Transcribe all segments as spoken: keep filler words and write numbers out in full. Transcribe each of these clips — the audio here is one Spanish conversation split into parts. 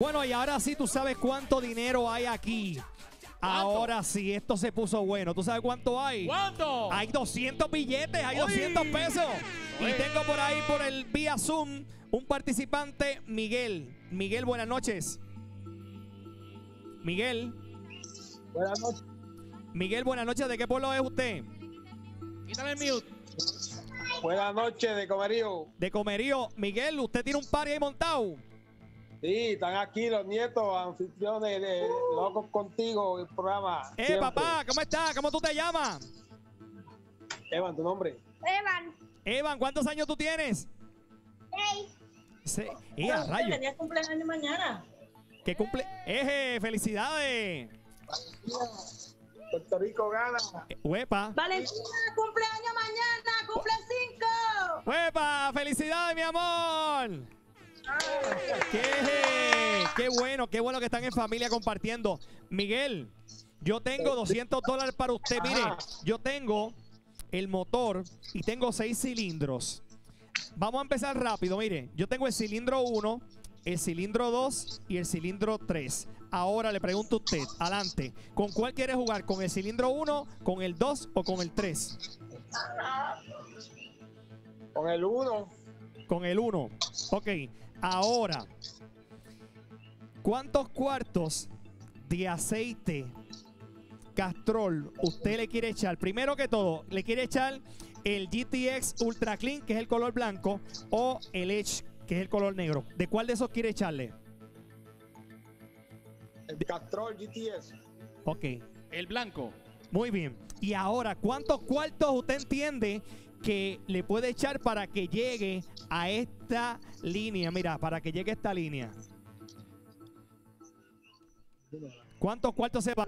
Bueno, y ahora sí tú sabes cuánto dinero hay aquí. ¿Cuánto? Ahora sí, esto se puso bueno. ¿Tú sabes cuánto hay? ¿Cuánto? Hay doscientos billetes, hay ¡Oye! doscientos pesos. ¡Oye! Y tengo por ahí, por el vía Zoom, un participante, Miguel. Miguel, buenas noches. Miguel. Buenas noches. Miguel, buenas noches. ¿De qué pueblo es usted? Quítale el mute. Buenas noches, de Comerío. De Comerío. Miguel, ¿usted tiene un party ahí montado? Sí, están aquí los nietos, anfitriones de uh. Locos Contigo, el programa. Eh, siempre. Papá, ¿cómo estás? ¿Cómo tú te llamas? Evan, ¿tu nombre? Evan. Evan, ¿cuántos años tú tienes? Seis. Se eh, a rayo. Tenía cumpleaños mañana. ¿Qué cumple? ¡Eje! ¡Felicidades! Puerto Rico Gana. ¡Huepa! ¡Valentina, cumpleaños mañana! ¡Cumple cinco! ¡Huepa! ¡Felicidades, mi amor! Qué, qué bueno, qué bueno que están en familia compartiendo. Miguel, yo tengo doscientos dólares para usted. Mire, yo tengo el motor y tengo seis cilindros. Vamos a empezar rápido, mire. Yo tengo el cilindro uno, el cilindro dos y el cilindro tres. Ahora le pregunto a usted, adelante, ¿con cuál quiere jugar? ¿Con el cilindro uno, con el dos o con el tres? Con el uno. Con el uno, ok. Ahora, ¿cuántos cuartos de aceite Castrol usted le quiere echar? Primero que todo, ¿le quiere echar el G T X Ultra Clean, que es el color blanco, o el Edge, que es el color negro? ¿De cuál de esos quiere echarle? El Castrol G T X. Ok. El blanco. Muy bien. Y ahora, ¿cuántos cuartos usted entiende que le puede echar para que llegue a esta línea? Mira, para que llegue a esta línea. ¿Cuántos cuartos se van?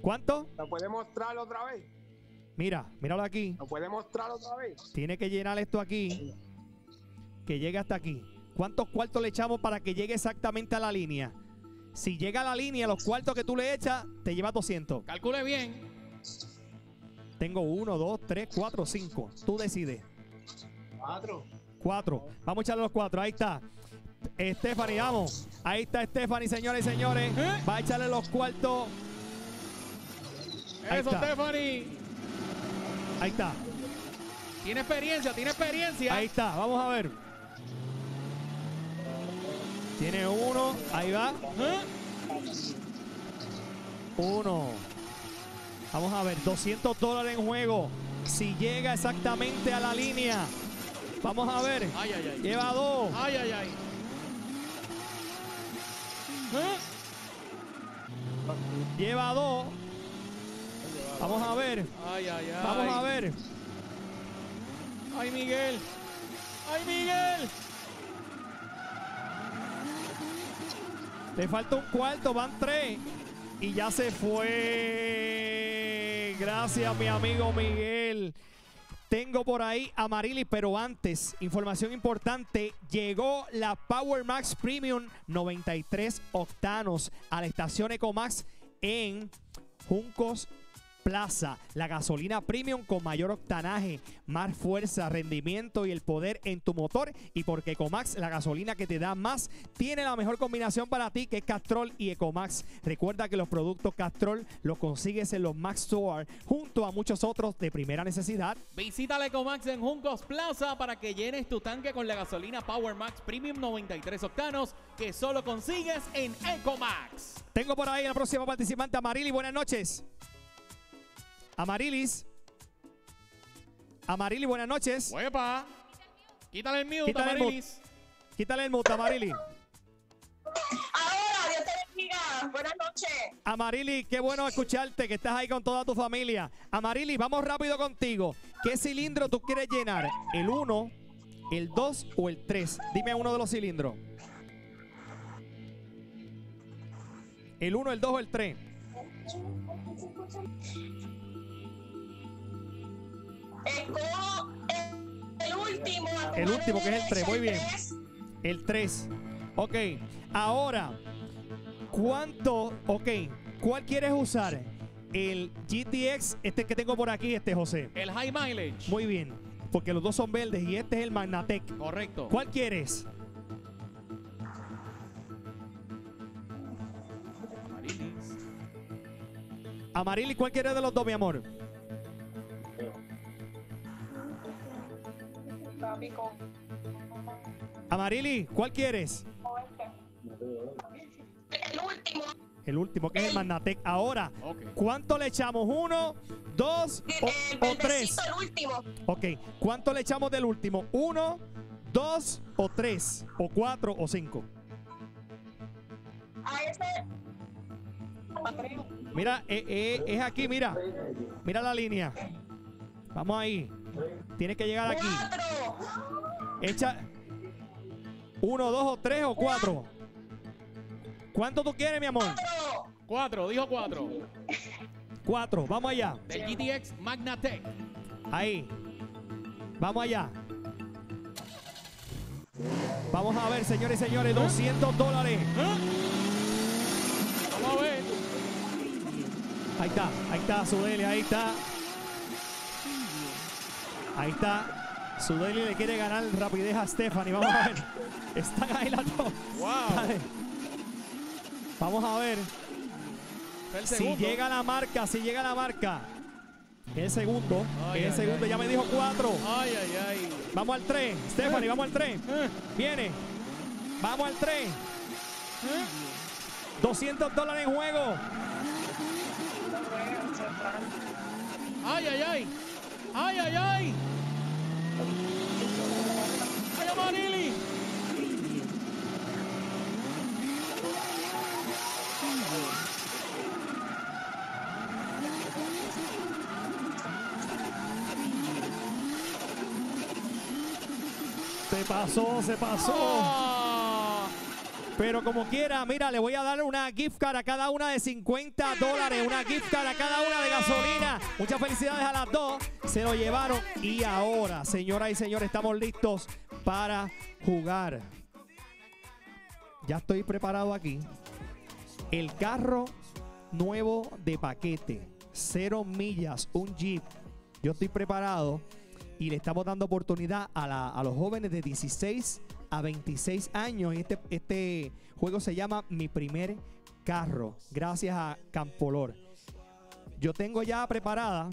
¿Cuánto? ¿Lo puede mostrar otra vez? Mira, míralo aquí. ¿Lo puede mostrar otra vez? Tiene que llenar esto aquí, que llegue hasta aquí. ¿Cuántos cuartos le echamos para que llegue exactamente a la línea? Si llega a la línea, los cuartos que tú le echas, te lleva doscientos. Calcule bien. Tengo uno, dos, tres, cuatro, cinco. Tú decides. Cuatro. Cuatro. Vamos a echarle los cuatro. Ahí está. Stephanie, vamos. Ahí está Stephanie, señores y señores. ¿Eh? Va a echarle los cuartos. Ahí Eso, está. Stephanie. Ahí está. Tiene experiencia, tiene experiencia. Ahí está. Vamos a ver. Tiene uno. Ahí va. ¿Eh? Uno. Vamos a ver, doscientos dólares en juego. Si llega exactamente a la línea. Vamos a ver. Ay, ay, ay. Lleva dos. Ay, ay, ay. ¿Eh? Lleva dos. Vamos a ver. Ay, ay, ay. Vamos a ver. Ay, Miguel. Ay, Miguel. Le falta un cuarto, van tres. Y ya se fue. Gracias, mi amigo Miguel. Tengo por ahí a Amarilis, pero antes, información importante. Llegó la Power Max Premium noventa y tres octanos a la estación EcoMaxx en Juncos Plaza. La gasolina premium con mayor octanaje, más fuerza, rendimiento y el poder en tu motor. Y porque EcoMaxx, la gasolina que te da más, tiene la mejor combinación para ti, que es Castrol y EcoMaxx. Recuerda que los productos Castrol los consigues en los Max Store junto a muchos otros de primera necesidad. Visita la EcoMaxx en Juncos Plaza para que llenes tu tanque con la gasolina Power Max Premium noventa y tres octanos, que solo consigues en EcoMaxx. Tengo por ahí la próxima participante, Amarilis. Buenas noches. Amarilis. Amarilis, buenas noches. ¡Huepa! Quítale el mute, Quítale Amarilis. El Quítale el mute, Amarilis. Ahora, Dios te bendiga. Buenas noches. Amarilis, qué bueno escucharte, que estás ahí con toda tu familia. Amarilis, vamos rápido contigo. ¿Qué cilindro tú quieres llenar? ¿El uno, el dos o el tres? Dime uno de los cilindros. ¿El uno, el dos o el tres? El último. El último, que es el tres. Muy bien. El tres. Ok. Ahora, ¿cuánto? Ok. ¿Cuál quieres usar? El G T X, este que tengo por aquí, este, José. El High Mileage. Muy bien. Porque los dos son verdes y este es el Magnatec. Correcto. ¿Cuál quieres? Amarilis, ¿cuál quieres de los dos, mi amor? Amarilis, ¿cuál quieres? El último. El último, que es el Magnatec. Ahora, okay. ¿Cuánto le echamos? ¿Uno, dos el, o, el o tres? El último. Ok, ¿cuánto le echamos del último? ¿Uno, dos o tres? ¿O cuatro o cinco? A ese... Mira, eh, eh, es aquí, mira. Mira la línea. Vamos ahí. Tienes que llegar aquí. ¡Cuatro! Echa... ¿Uno, dos o tres o cuatro? ¿Cuánto tú quieres, mi amor? Cuatro. Cuatro, dijo cuatro. Cuatro, vamos allá. Del G T X Magnatec. Ahí. Vamos allá. Vamos a ver, señores y señores, ¿Eh? doscientos dólares. ¿Eh? Vamos a ver. Ahí está, ahí está, Sudelys, ahí está. Ahí está. Sudelys le quiere ganar rapidez a Stephanie. Vamos a ver. Están ahí las dos. Wow. Dale. Vamos a ver si llega la marca, si llega la marca. El segundo, ay, el ay, segundo, ay, ya ay. me dijo cuatro. Ay, ay, ay. Vamos al tres, Stephanie, eh. vamos al tres. Eh. Viene, vamos al tres. Eh. doscientos dólares en juego. Ay, ay, ay. Ay, ay, ay. Ay, Amarilis. Se pasó, se pasó. Oh. Pero como quiera, mira, le voy a dar una gift card a cada una de cincuenta dólares. Una gift card a cada una de gasolina. Muchas felicidades a las dos. Se lo llevaron. Y ahora, señoras y señores, estamos listos para jugar. Ya estoy preparado aquí. El carro nuevo de paquete. Cero millas, un Jeep. Yo estoy preparado. Y le estamos dando oportunidad a, la, a los jóvenes de dieciséis a veintiséis años. Este, este juego se llama Mi Primer Carro, gracias a Campolor. Yo tengo ya preparada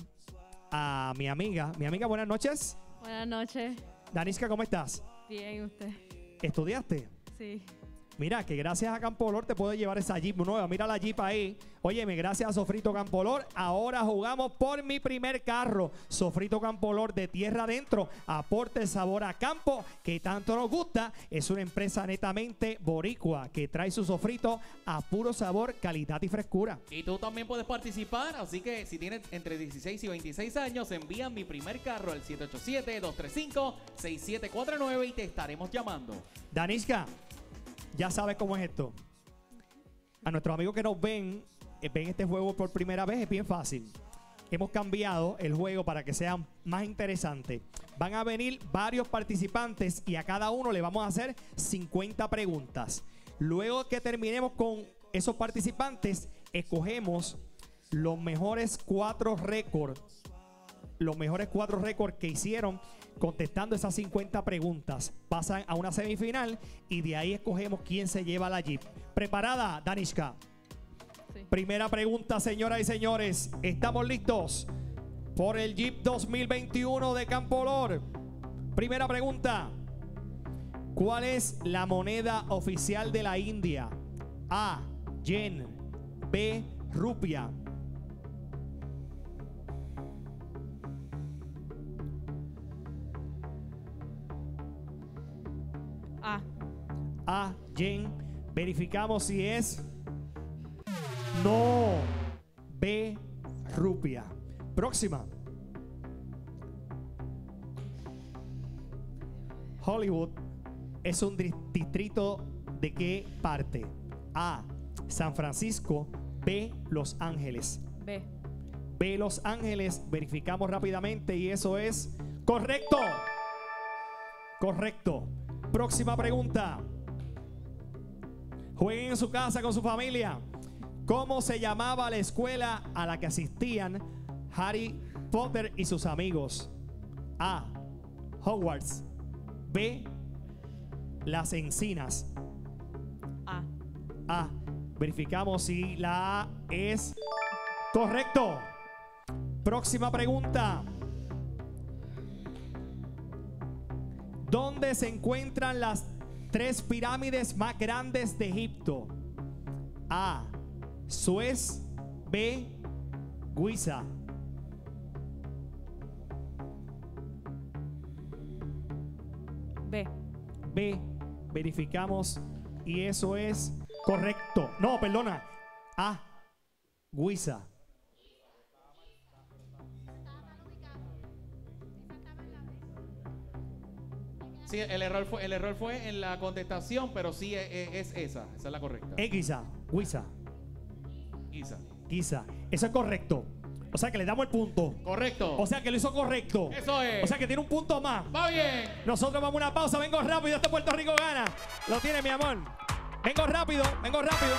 a mi amiga. Mi amiga, buenas noches. Buenas noches. Danisca, ¿cómo estás? Bien, ¿y usted? ¿Estudiaste? Sí. Mira, que gracias a Campolor te puedo llevar esa Jeep nueva. Mira la Jeep ahí. Óyeme, gracias a Sofrito Campolor. Ahora jugamos por mi primer carro. Sofrito Campolor, de tierra adentro. Aporte el sabor a campo que tanto nos gusta. Es una empresa netamente boricua que trae su sofrito a puro sabor, calidad y frescura. Y tú también puedes participar. Así que si tienes entre dieciséis y veintiséis años, envía mi primer carro al siete ocho siete, dos tres cinco, seis siete cuatro nueve y te estaremos llamando. Danisca, ya sabes cómo es esto. A nuestros amigos que nos ven, ven este juego por primera vez, es bien fácil. Hemos cambiado el juego para que sea más interesante. Van a venir varios participantes y a cada uno le vamos a hacer cincuenta preguntas. Luego que terminemos con esos participantes, escogemos los mejores cuatro récords. Los mejores cuatro récords que hicieron contestando esas cincuenta preguntas. Pasan a una semifinal y de ahí escogemos quién se lleva la Jeep. ¿Preparada, Danishka? Sí. Primera pregunta, señoras y señores. Estamos listos por el Jeep dos mil veintiuno de Campolor. Primera pregunta. ¿Cuál es la moneda oficial de la India? A, yen. B, rupia. A. A, yen. Verificamos si es... No. B, rupia. Próxima. Hollywood es un distrito de qué parte? A, San Francisco. B, Los Ángeles. B. B, Los Ángeles. Verificamos rápidamente y eso es... ¡Correcto! Correcto. Próxima pregunta. Jueguen en su casa con su familia. ¿Cómo se llamaba la escuela a la que asistían Harry Potter y sus amigos? A, Hogwarts. B, Las Encinas. A. A. Verificamos si la A es Correcto. Próxima pregunta. ¿Dónde se encuentran las tres pirámides más grandes de Egipto? A. Suez. B. Guiza. B. B. Verificamos y eso es correcto. No, perdona. A. Guiza. Sí, el error fue, el error fue en la contestación, pero sí es, es esa. Esa es la correcta. Es Guiza. Guiza. Guiza. Guiza. Eso es correcto. O sea que le damos el punto. Correcto. O sea que lo hizo correcto. Eso es. O sea que tiene un punto más. Va bien. Nosotros vamos a una pausa. Vengo rápido. Este Puerto Rico gana. Lo tiene, mi amor. Vengo rápido. Vengo rápido.